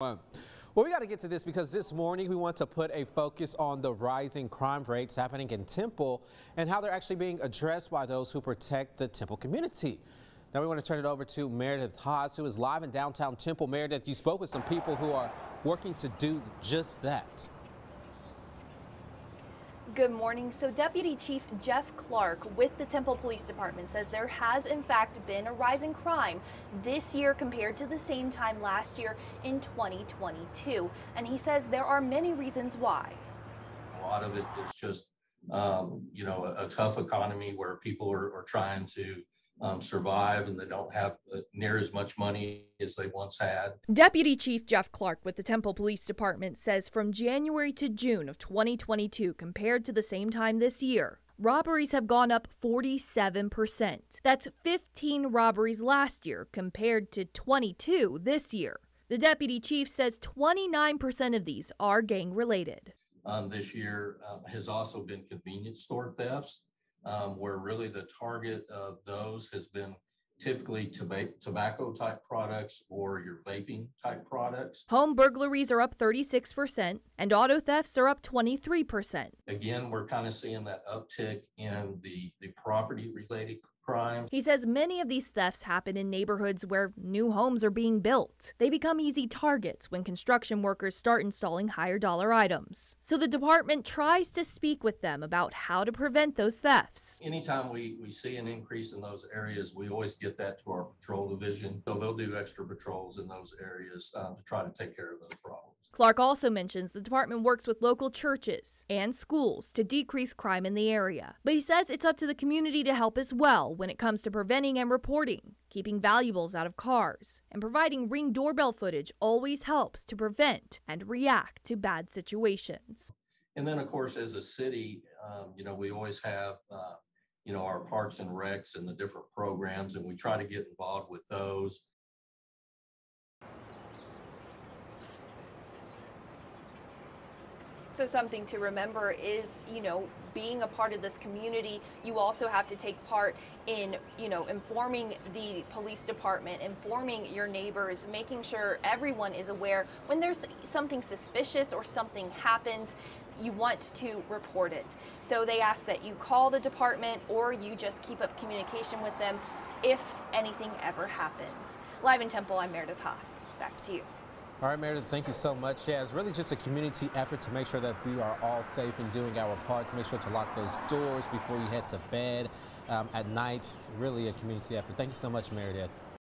Well, we got to get to this because this morning we want to put a focus on the rising crime rates happening in Temple and how they're actually being addressed by those who protect the Temple community. Now we want to turn it over to Meredith Haas, who is live in downtown Temple. Meredith, you spoke with some people who are working to do just that. Good morning. So Deputy Chief Jeff Clark with the Temple Police Department says there has in fact been a rise in crime this year compared to the same time last year in 2022. And he says there are many reasons why. A lot of it is just, you know, a tough economy where people are trying to survive, and they don't have near as much money as they once had. Deputy Chief Jeff Clark with the Temple Police Department says from January to June of 2022 compared to the same time this year, robberies have gone up 47%. That's 15 robberies last year compared to 22 this year. The deputy chief says 29% of these are gang related. This year has also been convenience store thefts, where really the target of those has been typically tobacco type products or your vaping type products. Home burglaries are up 36% and auto thefts are up 23%. Again, we're kind of seeing that uptick in the property related crime. He says many of these thefts happen in neighborhoods where new homes are being built. They become easy targets when construction workers start installing higher dollar items. So the department tries to speak with them about how to prevent those thefts. Anytime we see an increase in those areas, we always get that to our patrol division. So they'll do extra patrols in those areas to try to take care of those problems. Clark also mentions the department works with local churches and schools to decrease crime in the area. But he says it's up to the community to help as well when it comes to preventing and reporting. Keeping valuables out of cars and providing Ring doorbell footage always helps to prevent and react to bad situations. And then, of course, as a city, you know, we always have, you know, our parks and recs and the different programs, and we try to get involved with those. So something to remember is, you know, being a part of this community, you also have to take part in, you know, informing the police department, informing your neighbors, making sure everyone is aware when there's something suspicious or something happens, you want to report it. So they ask that you call the department or you just keep up communication with them if anything ever happens. Live in Temple, I'm Meredith Haas. Back to you. All right, Meredith, thank you so much. Yeah, it's really just a community effort to make sure that we are all safe and doing our parts. Make sure to lock those doors before you head to bed at night. Really a community effort. Thank you so much, Meredith.